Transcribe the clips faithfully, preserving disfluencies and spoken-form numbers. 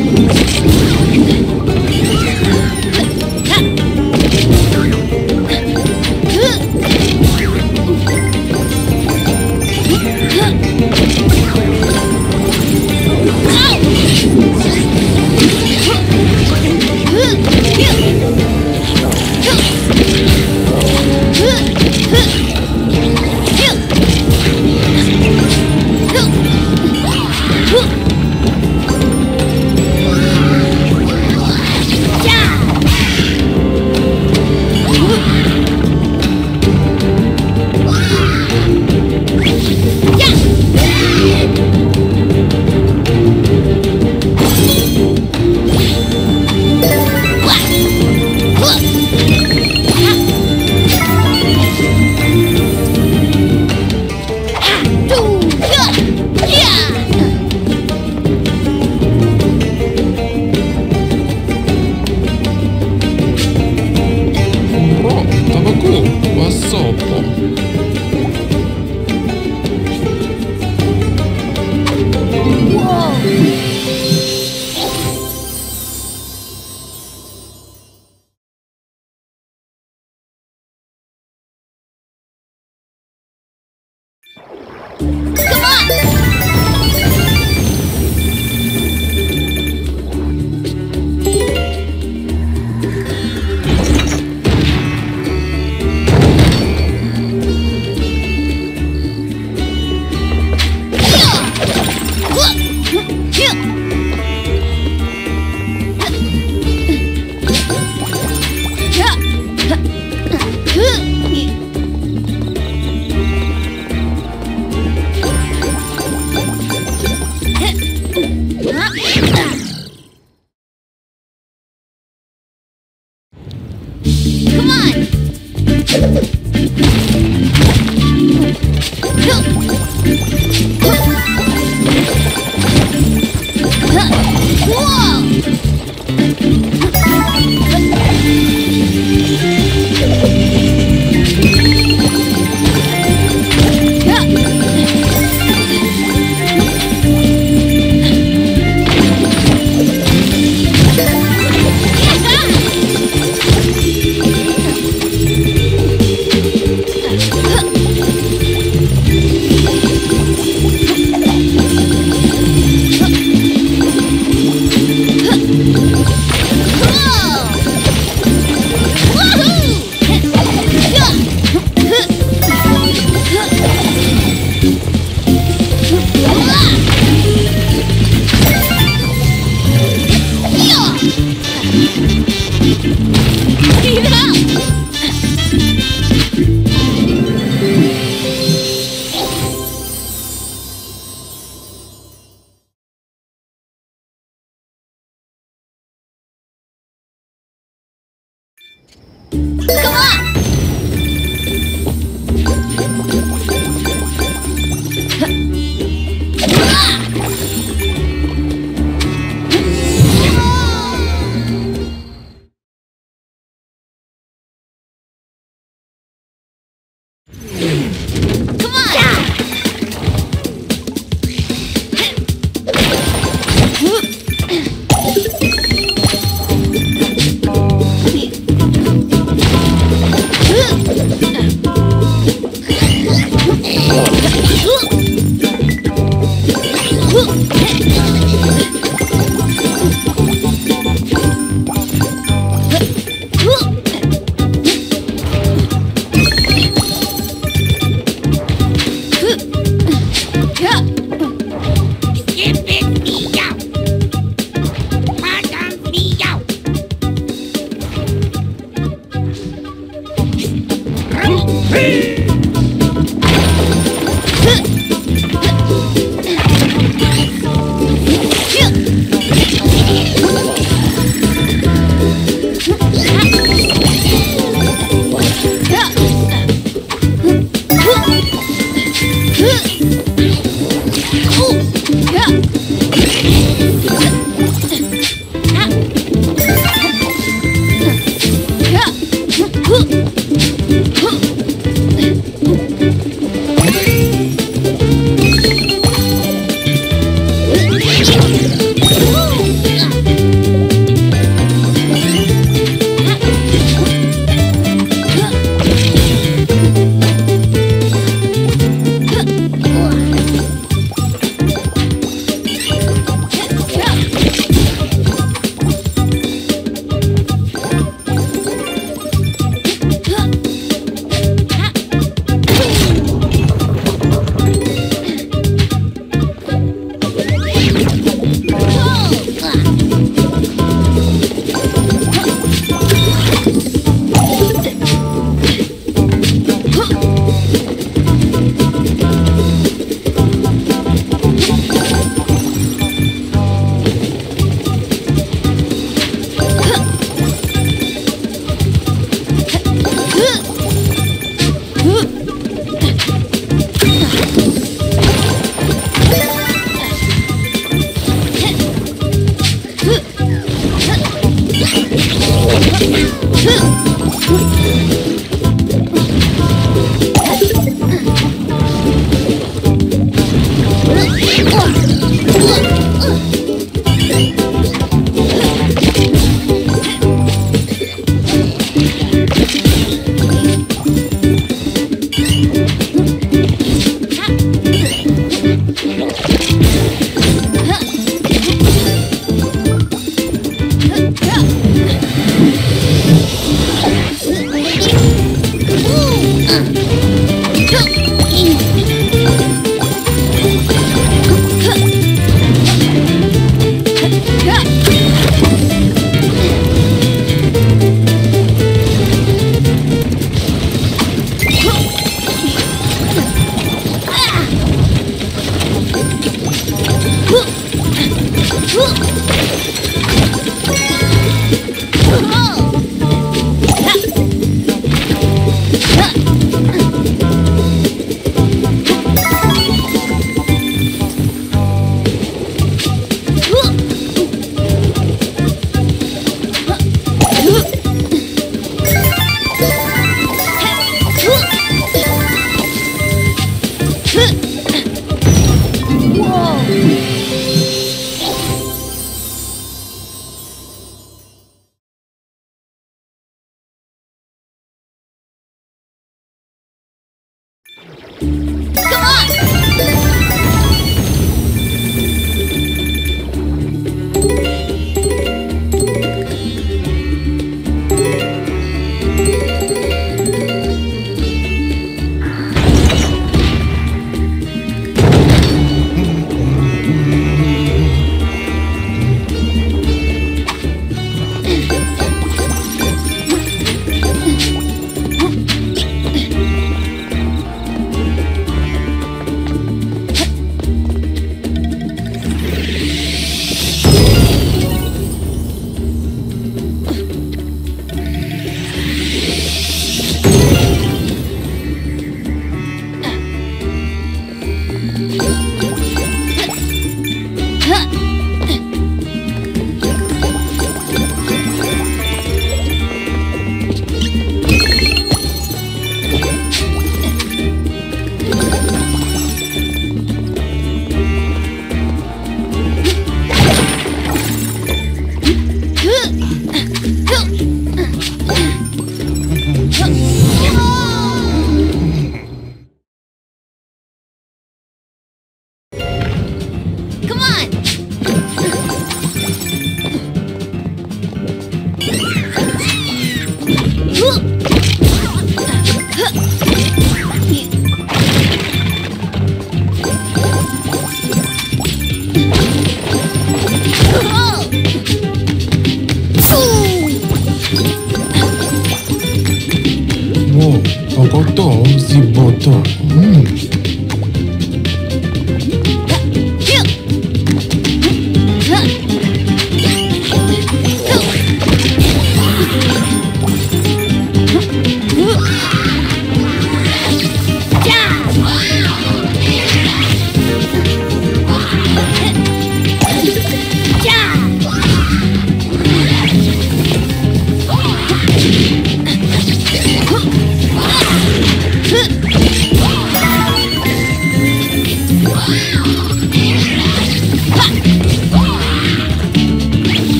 Huh!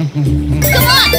Come on!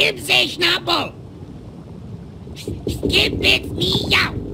Im See Schnabel! Gib mit mir!